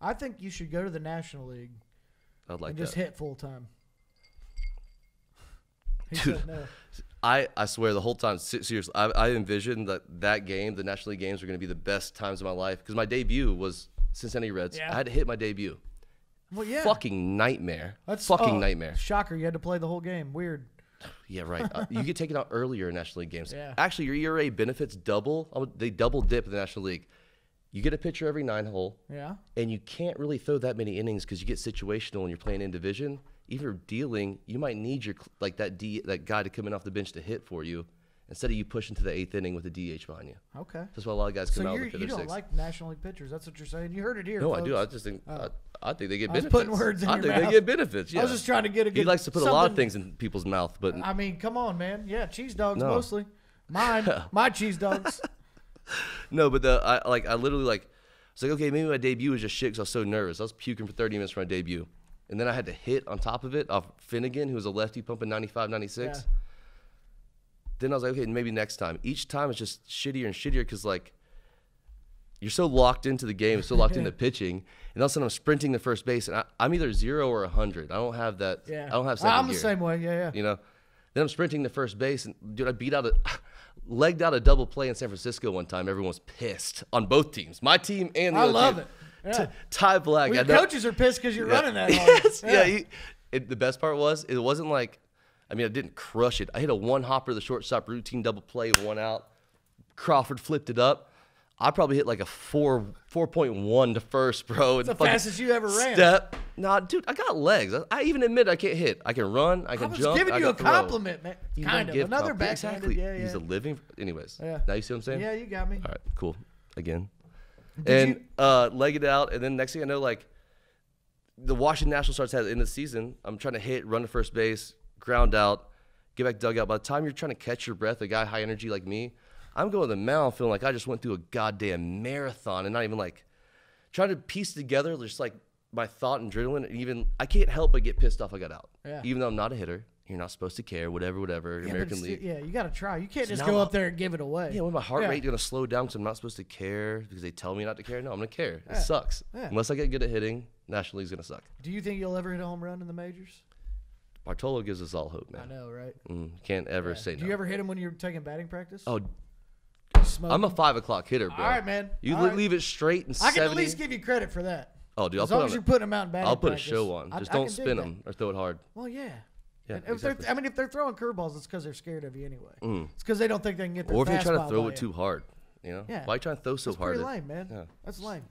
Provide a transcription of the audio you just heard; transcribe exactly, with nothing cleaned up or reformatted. I think you should go to the National League. I'd like and just that. hit full time. He Dude, said no. I, I swear the whole time, seriously, I, I envisioned that that game, the National League games, were going to be the best times of my life because my debut was Cincinnati Reds. Yeah. I had to hit my debut. Well, yeah. Fucking nightmare. That's fucking oh, nightmare. Shocker. You had to play the whole game. Weird. Yeah, right. uh, you get taken out earlier in National League games. Yeah. Actually, your E R A benefits double. Uh, they double dip in the National League. You get a pitcher every nine hole. Yeah. And you can't really throw that many innings because you get situational when you're playing in division. Even dealing, you might need your like that D that guy to come in off the bench to hit for you, instead of you pushing to the eighth inning with a D H behind you. Okay. That's why a lot of guys come so out with the fifth or sixth. So you don't like National League pitchers? That's what you're saying. You heard it here. No, folks. I do. I just think uh, I, I think they get I benefits. I was putting words in I your think mouth. They get benefits. Yeah. I was just trying to get a good. He likes to put a lot of things in people's mouth, but I mean, come on, man. Yeah, cheese dogs no. mostly. Mine, my cheese dogs. No, but the I like I literally like. It's like okay, maybe my debut was just shit because I was so nervous. I was puking for thirty minutes for my debut. And then I had to hit on top of it off Finnegan, who was a lefty pumping ninety-five, ninety-six. Yeah. Then I was like, okay, maybe next time. Each time it's just shittier and shittier because, like, you're so locked into the game, so locked into pitching. And all of a sudden I'm sprinting to first base, and I, I'm either zero or one hundred. I don't have that. Yeah. I don't have second I'm the gear, same way, yeah, yeah. You know? Then I'm sprinting to first base, and, dude, I beat out a – legged out a double play in San Francisco one time. Everyone was pissed on both teams, my team and the I other love team. it. Yeah. Ty Black. Well, your coaches are pissed because you're yeah. running that hard. Yes. Yeah. yeah he, it, the best part was it wasn't like, I mean, I didn't crush it. I hit a one hopper, the shortstop routine double play, one out. Crawford flipped it up. I probably hit like a four four point one to first, bro. It's the fastest you ever ran. Step. Nah, dude, I got legs. I, I even admit I can't hit. I can run. I can jump. I was jump, giving I you a throw. compliment, man. You kind of another backhanded. Exactly. Yeah, yeah. He's a living. Anyways, yeah. Now you see what I'm saying? Yeah, you got me. All right, cool. Again. Did and you? uh leg it out, and then next thing I know, like the Washington National starts at the end of the season. I'm trying to hit, run to first base, ground out, get back dugout. By the time you're trying to catch your breath, a guy high energy like me, I'm going to the mound feeling like I just went through a goddamn marathon and not even like trying to piece together just like my thought and adrenaline. And even I can't help but get pissed off I got out. Yeah. Even though I'm not a hitter. You're not supposed to care, whatever, whatever. Yeah, American League. Yeah, you got to try. You can't so just go I'm, up there and give it away. Yeah, when my heart yeah. rate's going to slow down because I'm not supposed to care because they tell me not to care. No, I'm going to care. Yeah. It sucks. Yeah. Unless I get good at hitting, National League's going to suck. Do you think you'll ever hit a home run in the majors? Bartolo gives us all hope, man. I know, right? Mm, can't ever yeah. say Do no. Do you ever hit him when you're taking batting practice? Oh, Smoking? I'm a five o'clock hitter, bro. All right, man. You all leave right. it straight and I seventy. Can at least give you credit for that. Oh, dude. As I'll long put as you're a, putting him out in batting I'll put practice, a show on. Just I, don't I spin do him or throw it hard. Well, yeah. Yeah, exactly. I mean, if they're throwing curveballs, it's because they're scared of you anyway. Mm. It's because they don't think they can get their fastball. Or if you're trying to throw it you. too hard, you know? Yeah. Why are you trying to throw so That's hard? That's lame, man. Yeah. That's lame.